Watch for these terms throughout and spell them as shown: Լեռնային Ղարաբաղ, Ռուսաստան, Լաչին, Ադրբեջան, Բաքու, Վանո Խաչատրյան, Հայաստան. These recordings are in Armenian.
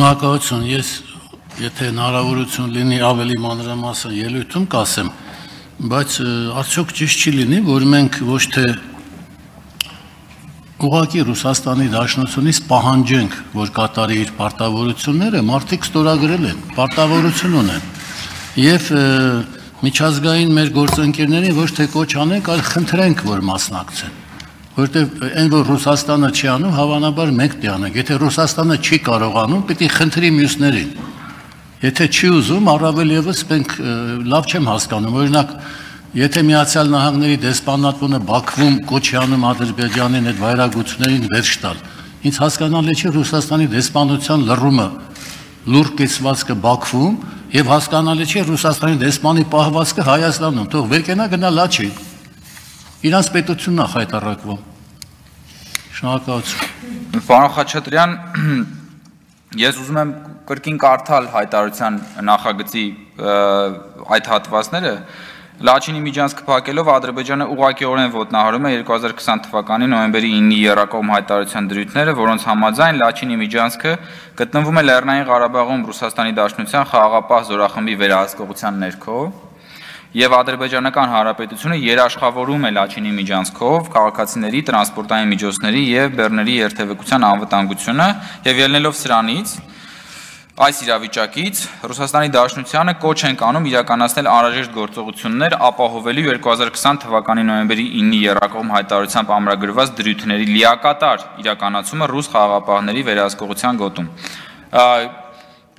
Շնորհակալություն, ես եթե հնարավորություն լինի ավելի մանրամասն ելույթում կասեմ, բայց արդյոք ճիշտ չի լինի, որ մենք ոչ թե ուղղակի Ռուսաստանի Դաշնությունից պահանջենք, որ կատարի իր պարտավորությունները, մարդիկ ստորագրել են, պարտավորություն ունեն, եւ միջազգային մեր գործընկերներին ոչ թե կոչ անենք, այլ խնդրենք, որ մասնակցեն, որտեւ այն որ Ռուսաստանը չի անում, հավանաբար մենք դի անենք, եթե Ռուսաստանը չի կարողանում, պիտի խնդրի մյուսներին, եթե չի ուզում, առավել եւս մենք լավ չեմ հասկանում, օրինակ եթե Միացյալ Նահանգների դեսպանատունը Բաքվում կոչ է անում Ադրբեջանին այդ վայրագություններին վերջ տալ, ինձ հասկանալի չէ Ռուսաստանի դեսպանության լռումը, լուրջ կեցվածքը Բաքվում եւ հասկանալի չէ Ռուսաստանի դեսպանի պահվածքը Հայաստանում, թող վեր կենա գնա Լաչին, իրանց պետությունն է հայտարարվում։ Շնորհակալություն։ Վանո Խաչատրյան, ես ուզում եմ կրկին կարդալ հայտարարության նախագծի այդ հատվածները. Լաչինի միջանցքը փակելով Ադրբեջանը ուղղակիորեն ոտնահարում է 2020 թվականի նոյեմբերի 9-ի եռակողմ հայտարարության դրույթները, որոնց համաձայն Լաչինի միջանցքը գտնվում է Լեռնային Ղարաբաղում Ռուսաստանի Դաշնության խաղաղապահ զորախմբի վերահսկողության ներքո, եւ Ադրբեջանական Հանրապետությունը երաշխավորում է Լաչինի միջանցքով քաղաքացիների, տրանսպորտային միջոցների եւ բեռների երթևեկության անվտանգությունը եւ ելնելով սրանից այս իրավիճակից Ռուսաստանի Դաշնությանը կոչ ենք անում իրականացնել անհրաժեշտ գործողություններ ապահովելու 2020 թվականի նոյեմբերի 9-ի եռակողմ հայտարարությամբ ամրագրված դրույթների լիակատար իրականացումը ռուս խաղաղապահների վերահսկողության գոտում։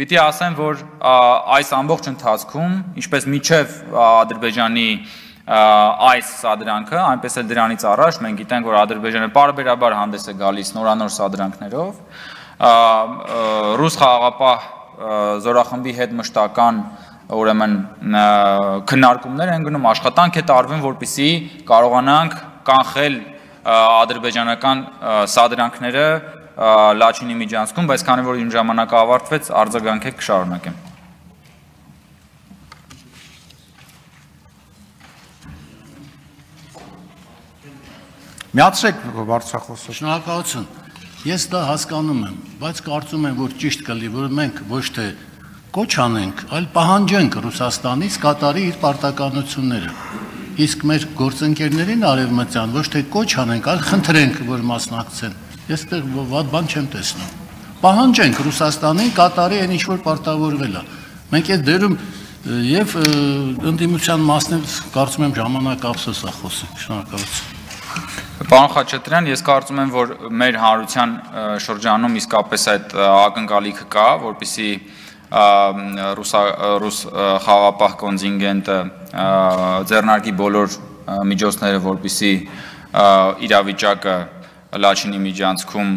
Պիտի ասեմ, որ այս ամբողջ ընթացքում, ինչպես մինչև Ադրբեջանի այս սադրանքը, այնպես էլ դրանից առաջ մենք գիտենք, որ Ադրբեջանը պարբերաբար հանդես է գալիս նորանոր սադրանքներով, ռուս խաղաղապահ զորախմբի հետ մշտական ուրեմն քննարկումներ են գնում, աշխատանք է տարվում, որպեսզի կարողանանք կանխել ադրբեջանական սադրանքները Լաչինի միջանցքում, բայց քանի որ իմ ժամանակը ավարտվեց, արձագանքեք կշարունակեմ։ Միացրեք վարչախոսը։ Շնորհակալություն։ Ես դա հասկանում եմ, բայց կարծում եմ, որ ճիշտ կլի, որ մենք ոչ թե կոչ անենք, այլ պահանջենք Ռուսաստանից կատարի իր պարտականությունները։ Իսկ մեր գործընկերներին արևմտյան ոչ թե կոչ անենք, այլ խնդրենք, որ մասնակցեն։ Ես դեռ վատ բան չեմ տեսնում։ Պահանջենք Ռուսաստանին կատարի այն ինչ որ պարտավորվել է։ Մենք այդ դերում եւ ընդդիմության մասն կարծում եմ ժամանակ ապսոս է խոսենք։ Շնորհակալություն։ Պարոն Խաչատրյան, ես կարծում եմ, որ մեր հանրության շրջանում իսկապես այդ ակնկալիքը կա, որպեսզի ռուս խաղապահ կոնտինգենտը ձեռնարկի բոլոր միջոցները, որպեսզի իրավիճակը Լաչինի միջանցքում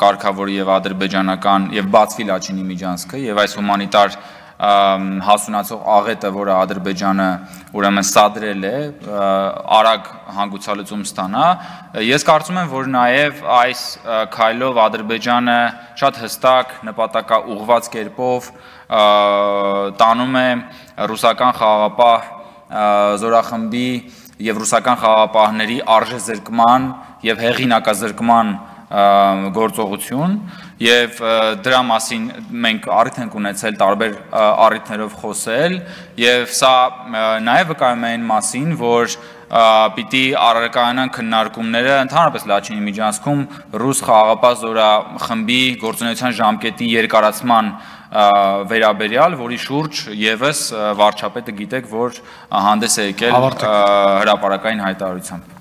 կարգավորի եւ ադրբեջանական եւ բացվի Լաչինի միջանցքը եւ այս հումանիտար հասունացող աղետը, որը Ադրբեջանը ուրեմն սադրել է, արագ հանգուցալուծում ստանա։ Ես կարծում եմ, որ նաև այս քայլով Ադրբեջանը շատ հստակ նպատակաուղված կերպով տանում է ռուսական խաղապահ զորախմբի եւ ռուսական խաղապահների արժեզրկման եւ հեղինակազրկման գործողություն եւ դրա մասին մենք առիթ ենք ունեցել տարբեր առիթներով խոսել եւ սա նաեւ վկայում է այն մասին, որ պիտի առարկանան քննարկումները ընդհանրապես Լաչինի միջանցքում ռուս խաղապահ զորախմբի գործունեության ժամկետի երկարացման վերաբերյալ, որի շուրջ եւս վարչապետը գիտեք, որ հանդես է եկել հրապարակային հայտարարությամբ։